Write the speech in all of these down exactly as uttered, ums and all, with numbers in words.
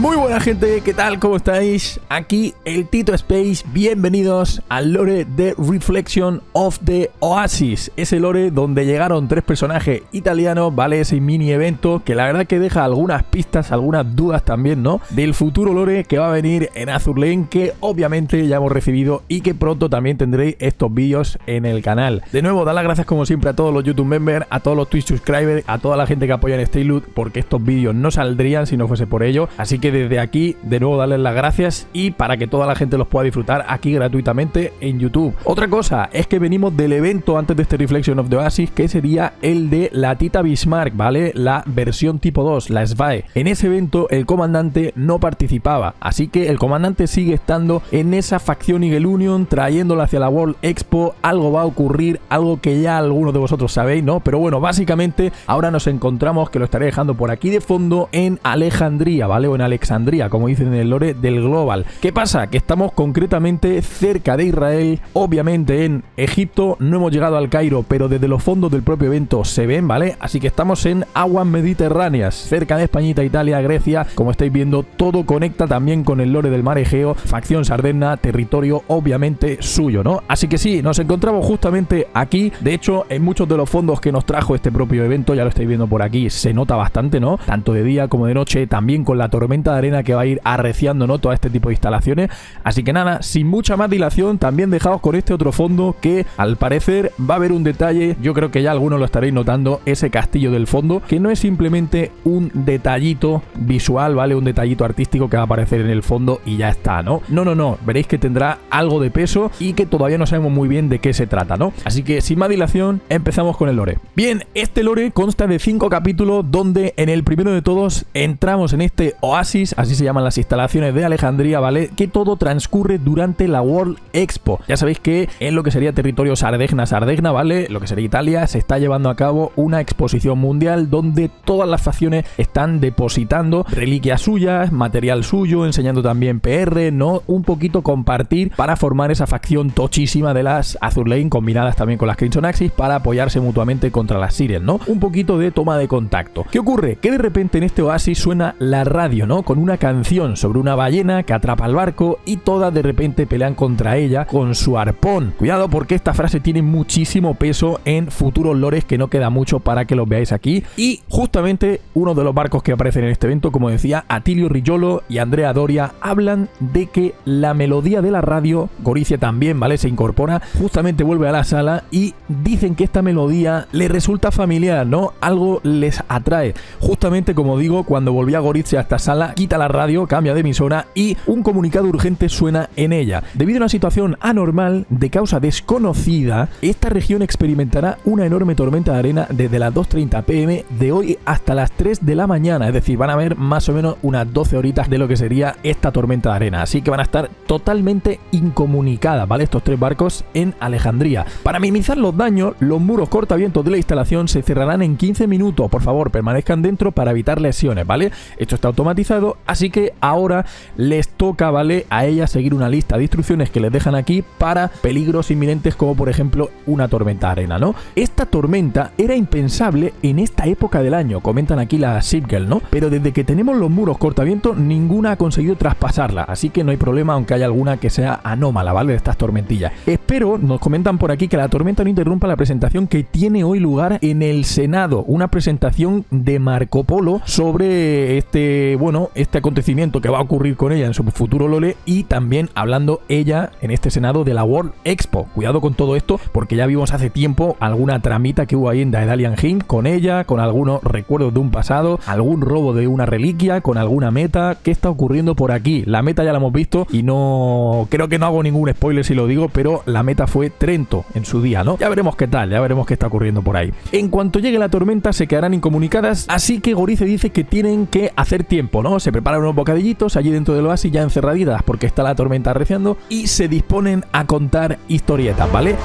Muy buena gente, ¿qué tal? ¿Cómo estáis? Aquí el Tito Space, bienvenidos al lore de Reflection of the Oasis. Ese lore donde llegaron tres personajes italianos, ¿vale? Ese mini evento que la verdad que deja algunas pistas, algunas dudas también, ¿no? Del futuro lore que va a venir en Azur Lane, que obviamente ya hemos recibido y que pronto también tendréis estos vídeos en el canal. De nuevo, dar las gracias como siempre a todos los YouTube members, a todos los Twitch subscribers, a toda la gente que apoya en Stay Loot, porque estos vídeos no saldrían si no fuese por ello. Así que desde aquí, de nuevo, darles las gracias y para que toda la gente los pueda disfrutar aquí gratuitamente en YouTube. Otra cosa es que venimos del evento antes de este Reflection of the Oasis, que sería el de la Tita Bismarck, ¿vale? La versión tipo dos, la S V A E. En ese evento el comandante no participaba, así que el comandante sigue estando en esa facción Eagle Union, trayéndola hacia la World Expo. Algo va a ocurrir, algo que ya algunos de vosotros sabéis, ¿no? Pero bueno, básicamente ahora nos encontramos, que lo estaré dejando por aquí de fondo, en Alejandría, ¿vale? O en Alejandría, como dicen en el lore del global. ¿Qué pasa? Que estamos concretamente cerca de Israel, obviamente en Egipto, no hemos llegado al Cairo, pero desde los fondos del propio evento se ven, ¿vale? Así que estamos en aguas mediterráneas, cerca de Españita, Italia, Grecia. Como estáis viendo, todo conecta también con el lore del mar Egeo, facción Sardegna, territorio obviamente suyo, ¿no? Así que sí, nos encontramos justamente aquí. De hecho, en muchos de los fondos que nos trajo este propio evento, ya lo estáis viendo por aquí, se nota bastante, ¿no? Tanto de día como de noche, también con la tormenta de arena que va a ir arreciando, ¿no?, todo este tipo de instalaciones. Así que nada, sin mucha más dilación, también dejaos con este otro fondo que al parecer va a haber un detalle. Yo creo que ya algunos lo estaréis notando, ese castillo del fondo, que no es simplemente un detallito visual, ¿vale? Un detallito artístico que va a aparecer en el fondo y ya está, ¿no? No, no, no, veréis que tendrá algo de peso y que todavía no sabemos muy bien de qué se trata, ¿no? Así que sin más dilación, empezamos con el lore. Bien, este lore consta de cinco capítulos donde en el primero de todos entramos en este oasis, así se llaman las instalaciones de Alejandría, ¿vale? Que todo transcurre durante la World Expo. Ya sabéis que en lo que sería territorio Sardegna, Sardegna, ¿vale? Lo que sería Italia, se está llevando a cabo una exposición mundial donde todas las facciones están depositando reliquias suyas, material suyo, enseñando también P R, ¿no? Un poquito compartir para formar esa facción tochísima de las Azur Lane, combinadas también con las Crimson Axis, para apoyarse mutuamente contra las Sirens, ¿no? Un poquito de toma de contacto. ¿Qué ocurre? Que de repente en este oasis suena la radio, ¿no? Con una canción sobre una ballena que atrapa al barco y todas de repente pelean contra ella con su arpón. Cuidado, porque esta frase tiene muchísimo peso en futuros lores, que no queda mucho para que los veáis aquí. Y justamente uno de los barcos que aparecen en este evento, como decía, Attilio Regolo y Andrea Doria, hablan de que la melodía de la radio, Gorizia también, ¿vale?, se incorpora, justamente vuelve a la sala y dicen que esta melodía les resulta familiar, ¿no? Algo les atrae. Justamente, como digo, cuando volví a Gorizia a esta sala, quita la radio, cambia de emisora y un comunicado urgente suena en ella. Debido a una situación anormal de causa desconocida, esta región experimentará una enorme tormenta de arena desde las dos treinta p m de hoy hasta las tres de la mañana. Es decir, van a haber más o menos unas doce horitas de lo que sería esta tormenta de arena. Así que van a estar totalmente incomunicadas, ¿vale?, estos tres barcos en Alejandría. Para minimizar los daños, los muros cortavientos de la instalación se cerrarán en quince minutos. Por favor, permanezcan dentro para evitar lesiones, ¿vale? Esto está automatizado, así que ahora les toca, ¿vale?, a ellas seguir una lista de instrucciones que les dejan aquí para peligros inminentes, como por ejemplo una tormenta de arena, ¿no? Esta tormenta era impensable en esta época del año, comentan aquí la Shipgirl, ¿no? Pero desde que tenemos los muros cortavientos, ninguna ha conseguido traspasarla, así que no hay problema, aunque haya alguna que sea anómala, ¿vale?, de estas tormentillas. Espero, nos comentan por aquí, que la tormenta no interrumpa la presentación que tiene hoy lugar en el Senado, una presentación de Marco Polo sobre este, bueno, este acontecimiento que va a ocurrir con ella en su futuro lore, y también hablando ella en este Senado de la World Expo. Cuidado con todo esto, porque ya vimos hace tiempo alguna tramita que hubo ahí en Daedalian Hymn con ella, con algunos recuerdos de un pasado, algún robo de una reliquia, con alguna meta. ¿Qué está ocurriendo por aquí? La meta ya la hemos visto y no... creo que no hago ningún spoiler si lo digo, pero la meta fue Trento en su día, ¿no? Ya veremos qué tal, ya veremos qué está ocurriendo por ahí. En cuanto llegue la tormenta se quedarán incomunicadas, así que Gorice dice que tienen que hacer tiempo, ¿no? Se preparan unos bocadillitos allí dentro del oasis, ya encerraditas porque está la tormenta arreciando, y se disponen a contar historietas, ¿vale?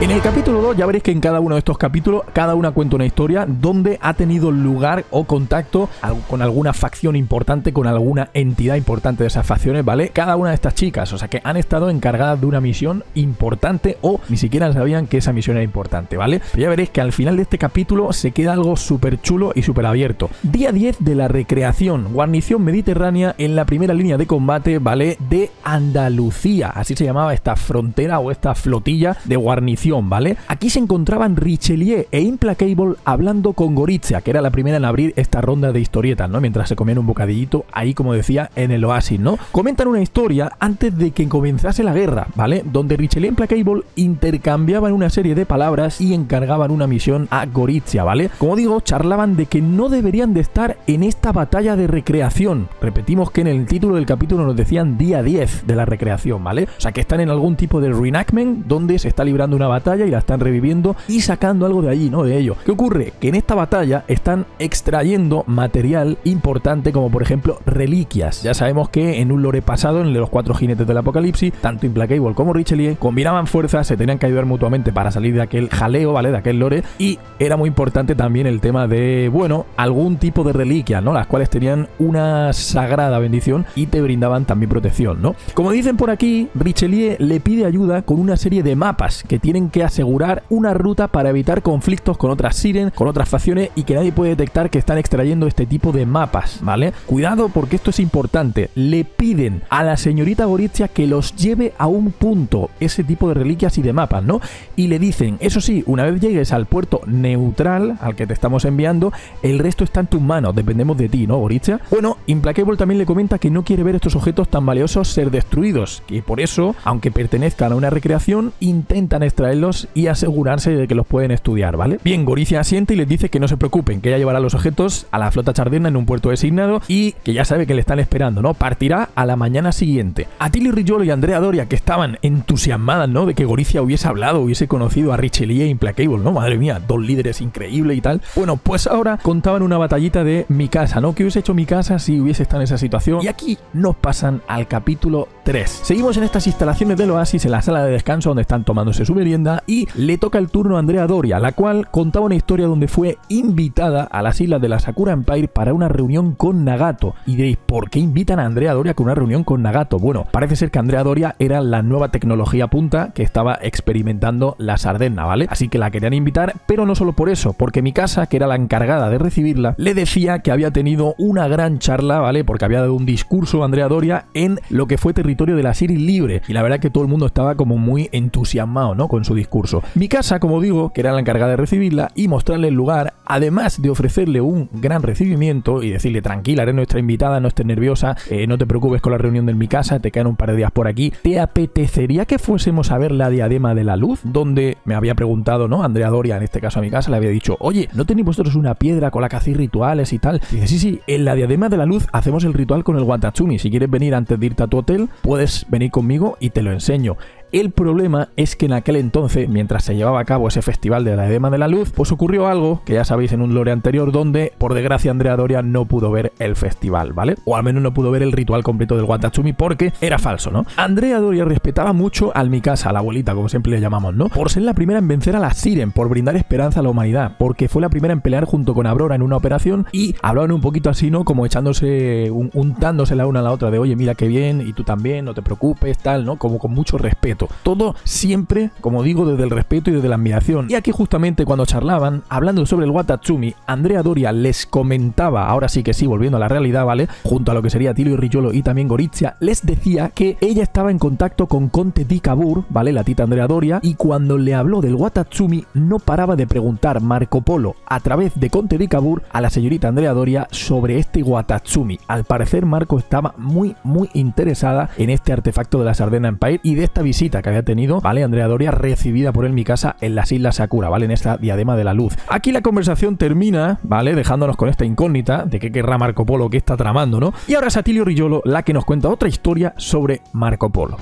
En el capítulo dos ya veréis que en cada uno de estos capítulos cada una cuenta una historia donde ha tenido lugar o contacto con alguna facción importante, con alguna entidad importante de esas facciones, ¿vale? Cada una de estas chicas, o sea que han estado encargadas de una misión importante o ni siquiera sabían que esa misión era importante, ¿vale? Pero ya veréis que al final de este capítulo se queda algo súper chulo y súper abierto. Día diez de la recreación, guarnición mediterránea en la primera línea de combate, ¿vale? De Andalucía, así se llamaba esta frontera o esta flotilla de guarnición, ¿vale? Aquí se encontraban Richelieu e Implacable hablando con Gorizia, que era la primera en abrir esta ronda de historietas, ¿no? Mientras se comían un bocadillito ahí, como decía, en el oasis, ¿no? Comentan una historia antes de que comenzase la guerra, ¿vale? Donde Richelieu e Implacable intercambiaban una serie de palabras y encargaban una misión a Gorizia, ¿vale? Como digo, charlaban de que no deberían de estar en esta batalla de recreación. Repetimos que en el título del capítulo nos decían día diez de la recreación, ¿vale? O sea que están en algún tipo de reenactment donde se está librando una batalla y la están reviviendo y sacando algo de allí, ¿no? De ello. ¿Qué ocurre? Que en esta batalla están extrayendo material importante como por ejemplo reliquias. Ya sabemos que en un lore pasado, en los cuatro jinetes del apocalipsis, tanto Implacable como Richelieu combinaban fuerzas, se tenían que ayudar mutuamente para salir de aquel jaleo, ¿vale? De aquel lore, y era muy importante también el tema de, bueno, algún tipo de reliquias, ¿no? Las cuales tenían una sagrada bendición y te brindaban también protección, ¿no? Como dicen por aquí, Richelieu le pide ayuda con una serie de mapas que tienen que asegurar una ruta para evitar conflictos con otras Sirens, con otras facciones, y que nadie puede detectar que están extrayendo este tipo de mapas, ¿vale? Cuidado, porque esto es importante. Le piden a la señorita Gorizia que los lleve a un punto, ese tipo de reliquias y de mapas, ¿no? Y le dicen, eso sí, una vez llegues al puerto neutral al que te estamos enviando, el resto está en tus manos, dependemos de ti, ¿no, Gorizia? Bueno, Implacable también le comenta que no quiere ver estos objetos tan valiosos ser destruidos, que por eso, aunque pertenezcan a una recreación, intentan extraerlos y asegurarse de que los pueden estudiar, ¿vale? Bien, Gorizia asiente y les dice que no se preocupen, que ella llevará los objetos a la flota chardena en un puerto designado y que ya sabe que le están esperando, ¿no? Partirá a la mañana siguiente. Attilio Regolo y Andrea Doria, que estaban entusiasmadas, ¿no?, de que Gorizia hubiese hablado, hubiese conocido a Richelieu e Implacable, ¿no? Madre mía, dos líderes increíbles y tal. Bueno, pues ahora contaban una batallita de Mikasa, ¿no? ¿Qué hubiese hecho Mikasa si hubiese estado en esa situación? Y aquí nos pasan al capítulo tres. Seguimos en estas instalaciones del oasis, en la sala de descanso donde están tomándose su merienda, y le toca el turno a Andrea Doria, la cual contaba una historia donde fue invitada a las islas de la Sakura Empire para una reunión con Nagato. Y diréis, ¿por qué invitan a Andrea Doria con una reunión con Nagato? Bueno, parece ser que Andrea Doria era la nueva tecnología punta que estaba experimentando la Sardegna, ¿vale? Así que la querían invitar, pero no solo por eso, porque Mikasa, que era la encargada de recibirla, le decía que había tenido una gran charla, ¿vale? Porque había dado un discurso a Andrea Doria en lo que fue territorio de la Siria Libre, y la verdad es que todo el mundo estaba como muy entusiasmado, ¿no?, con su discurso. Mikasa, como digo, que era la encargada de recibirla y mostrarle el lugar, además de ofrecerle un gran recibimiento y decirle, tranquila, eres nuestra invitada, no estés nerviosa, eh, no te preocupes con la reunión del Mikasa, te quedan un par de días por aquí. ¿Te apetecería que fuésemos a ver la diadema de la luz? Donde me había preguntado, ¿no?, Andrea Doria, en este caso a Mikasa, le había dicho, oye, ¿no tenéis vosotros una piedra con la que hacéis rituales y tal? Y dice, sí, sí, en la diadema de la luz hacemos el ritual con el Watatsumi. Si quieres venir antes de irte a tu hotel, puedes venir conmigo y te lo enseño. El problema es que en aquel entonces, mientras se llevaba a cabo ese festival de la Ema de la Luz, pues ocurrió algo que ya sabéis en un lore anterior, donde por desgracia Andrea Doria no pudo ver el festival, ¿vale? O al menos no pudo ver el ritual completo del Watatsumi porque era falso, ¿no? Andrea Doria respetaba mucho al Mikasa, a la abuelita, como siempre le llamamos, ¿no?, por ser la primera en vencer a la Siren, por brindar esperanza a la humanidad, porque fue la primera en pelear junto con Aurora en una operación, y hablaban un poquito así, ¿no?, como echándose, un, untándose la una a la otra de, oye, mira qué bien, y tú también, no te preocupes, tal, ¿no? Como con mucho respeto. Todo siempre, como digo, desde el respeto y desde la admiración. Y aquí justamente cuando charlaban, hablando sobre el Watatsumi, Andrea Doria les comentaba, ahora sí que sí, volviendo a la realidad, ¿vale?, junto a lo que sería Attilio Regolo y también Gorizia, les decía que ella estaba en contacto con Conte di Cavour, ¿vale?, la tita Andrea Doria, y cuando le habló del Watatsumi no paraba de preguntar Marco Polo a través de Conte di Cavour a la señorita Andrea Doria sobre este Watatsumi. Al parecer Marco estaba muy muy interesada en este artefacto de la Sardegna Empire y de esta visita que había tenido, ¿vale?, Andrea Doria, recibida por el Mikasa en las Islas Sakura, ¿vale?, en esta diadema de la luz. Aquí la conversación termina, ¿vale?, dejándonos con esta incógnita de qué querrá Marco Polo, qué está tramando, ¿no? Y ahora es Attilio Regolo la que nos cuenta otra historia sobre Marco Polo.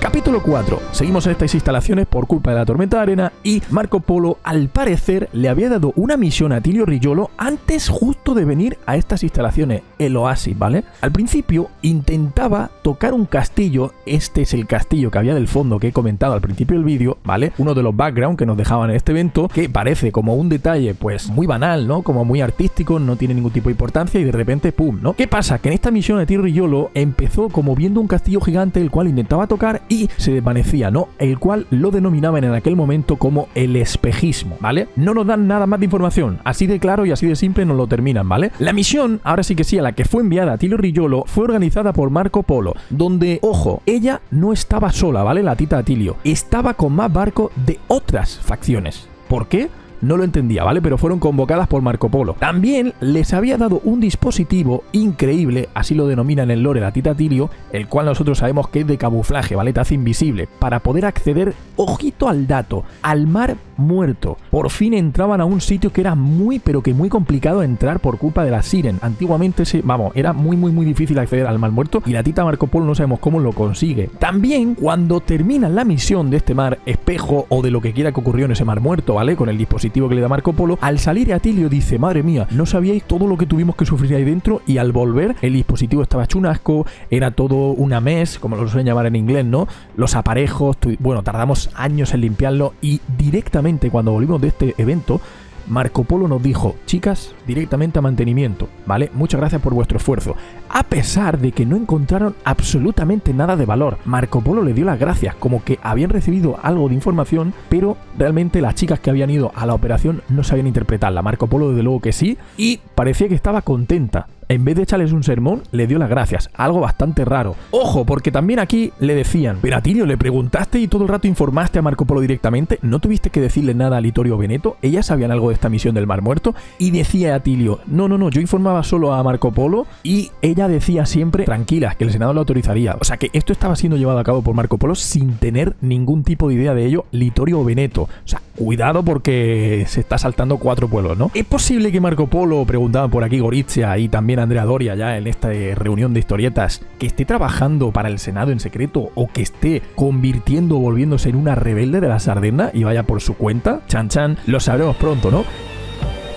Capítulo cuatro. Seguimos en estas instalaciones por culpa de la tormenta de arena y Marco Polo, al parecer, le había dado una misión a Attilio Regolo antes justo de venir a estas instalaciones, el oasis, ¿vale? Al principio intentaba tocar un castillo, este es el castillo que había del fondo que he comentado al principio del vídeo, ¿vale? Uno de los background que nos dejaban en este evento, que parece como un detalle pues muy banal, ¿no? Como muy artístico, no tiene ningún tipo de importancia y de repente ¡pum!, ¿no? ¿Qué pasa? Que en esta misión Attilio Regolo empezó como viendo un castillo gigante el cual intentaba tocar y se desvanecía, ¿no? El cual lo denominaban en aquel momento como el espejismo, ¿vale? No nos dan nada más de información, así de claro y así de simple nos lo terminan, ¿vale? La misión, ahora sí que sí, a la que fue enviada Attilio Regolo fue organizada por Marco Polo, donde, ojo, ella no estaba sola, ¿vale? La tita Attilio estaba con más barcos de otras facciones. ¿Por qué? No lo entendía, ¿vale? Pero fueron convocadas por Marco Polo. También les había dado un dispositivo increíble, así lo denominan en el lore de Tita Attilio, el cual nosotros sabemos que es de camuflaje, ¿vale? Te hace invisible, para poder acceder, ojito al dato, al mar muerto. Por fin entraban a un sitio que era muy, pero que muy complicado entrar por culpa de la Siren. Antiguamente, se, vamos, era muy, muy, muy difícil acceder al mar muerto y la tita Marco Polo no sabemos cómo lo consigue. También, cuando terminan la misión de este mar espejo o de lo que quiera que ocurrió en ese mar muerto, ¿vale? Con el dispositivo que le da Marco Polo, al salir Attilio dice: madre mía, no sabíais todo lo que tuvimos que sufrir ahí dentro, y al volver el dispositivo estaba hecho un asco, era todo una mess, como lo suelen llamar en inglés, ¿no? Los aparejos, bueno, tardamos años en limpiarlo y directamente cuando volvimos de este evento Marco Polo nos dijo: chicas, directamente a mantenimiento, ¿vale? Muchas gracias por vuestro esfuerzo. A pesar de que no encontraron absolutamente nada de valor, Marco Polo le dio las gracias, como que habían recibido algo de información, pero realmente las chicas que habían ido a la operación no sabían interpretarla. Marco Polo desde luego que sí, y parecía que estaba contenta. En vez de echarles un sermón, le dio las gracias. Algo bastante raro. Ojo, porque también aquí le decían: pero Attilio, ¿le preguntaste y todo el rato informaste a Marco Polo directamente? ¿No tuviste que decirle nada a Litorio Veneto? ¿Ellas sabían algo de esta misión del Mar Muerto? Y decía Attilio: no, no, no, yo informaba solo a Marco Polo, y ella decía siempre, tranquilas, que el Senado lo autorizaría. O sea que esto estaba siendo llevado a cabo por Marco Polo sin tener ningún tipo de idea de ello Litorio Veneto. O sea, cuidado porque se está saltando cuatro pueblos, ¿no? Es posible que Marco Polo, preguntaban por aquí Gorizia y también Andrea Doria ya en esta reunión de historietas, que esté trabajando para el Senado en secreto o que esté convirtiendo o volviéndose en una rebelde de la Sardegna y vaya por su cuenta. Chan chan, lo sabremos pronto, ¿no?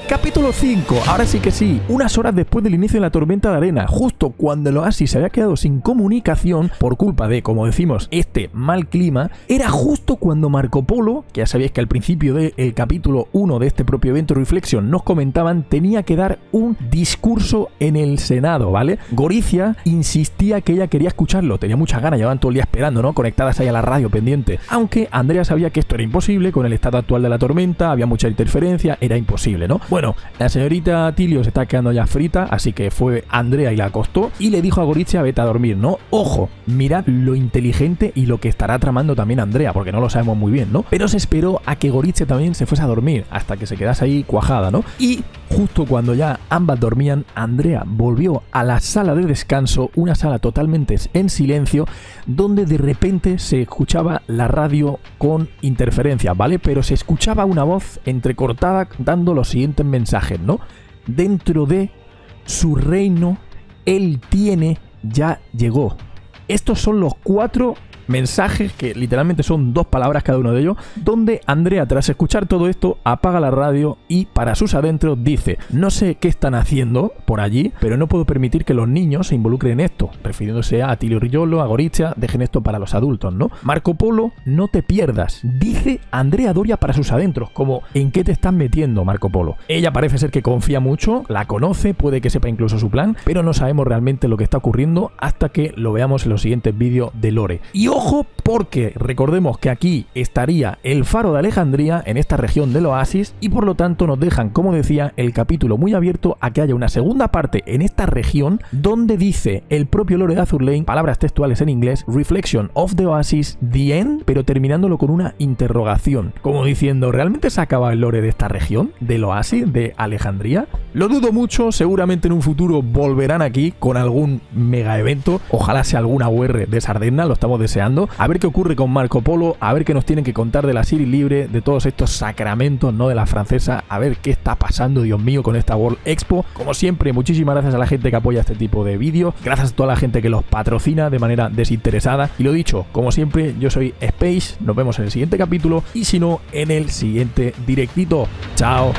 Capítulo cinco, ahora sí que sí, unas horas después del inicio de la tormenta de arena, justo cuando el oasis se había quedado sin comunicación por culpa de, como decimos, este mal clima, era justo cuando Marco Polo, que ya sabéis que al principio del capítulo uno de este propio evento Reflection nos comentaban, tenía que dar un discurso en el Senado, ¿vale? Gorizia insistía que ella quería escucharlo, tenía muchas ganas, llevaban todo el día esperando, ¿no? Conectadas ahí a la radio pendiente, aunque Andrea sabía que esto era imposible, con el estado actual de la tormenta, había mucha interferencia, era imposible, ¿no? Bueno, la señorita Attilio se está quedando ya frita, así que fue Andrea y la acostó y le dijo a Gorizia: vete a dormir, ¿no? Ojo, mirad lo inteligente y lo que estará tramando también Andrea, porque no lo sabemos muy bien, ¿no? Pero se esperó a que Gorizia también se fuese a dormir, hasta que se quedase ahí cuajada, ¿no? Y justo cuando ya ambas dormían, Andrea volvió a la sala de descanso, una sala totalmente en silencio, donde de repente se escuchaba la radio con interferencia, ¿vale? Pero se escuchaba una voz entrecortada dando los siguientes mensajes, ¿no? Dentro de su reino, él tiene, ya llegó. Estos son los cuatro mensajes, que literalmente son dos palabras cada uno de ellos, donde Andrea, tras escuchar todo esto, apaga la radio y para sus adentros dice: no sé qué están haciendo por allí, pero no puedo permitir que los niños se involucren en esto, refiriéndose a Attilio Regolo, a Gorizia, dejen esto para los adultos, ¿no? Marco Polo, no te pierdas, dice Andrea Doria para sus adentros, como: ¿en qué te estás metiendo, Marco Polo? Ella parece ser que confía mucho, la conoce, puede que sepa incluso su plan, pero no sabemos realmente lo que está ocurriendo hasta que lo veamos en los siguientes vídeos de Lore. Y ojo, porque recordemos que aquí estaría el faro de Alejandría en esta región del oasis y por lo tanto nos dejan, como decía, el capítulo muy abierto a que haya una segunda parte en esta región donde dice el propio lore de Azur Lane, palabras textuales en inglés, Reflection of the Oasis, the end, pero terminándolo con una interrogación, como diciendo: ¿realmente se acaba el lore de esta región, del oasis, de Alejandría? Lo dudo mucho, seguramente en un futuro volverán aquí con algún mega evento, ojalá sea alguna U R de Sardegna, lo estamos deseando. creando, a ver qué ocurre con Marco Polo, a ver qué nos tienen que contar de la Siria Libre, de todos estos sacramentos, no, de la francesa, a ver qué está pasando, Dios mío, con esta World Expo. Como siempre, muchísimas gracias a la gente que apoya este tipo de vídeos, gracias a toda la gente que los patrocina de manera desinteresada, y lo dicho, como siempre, yo soy Space, nos vemos en el siguiente capítulo, y si no, en el siguiente directito. ¡Chao!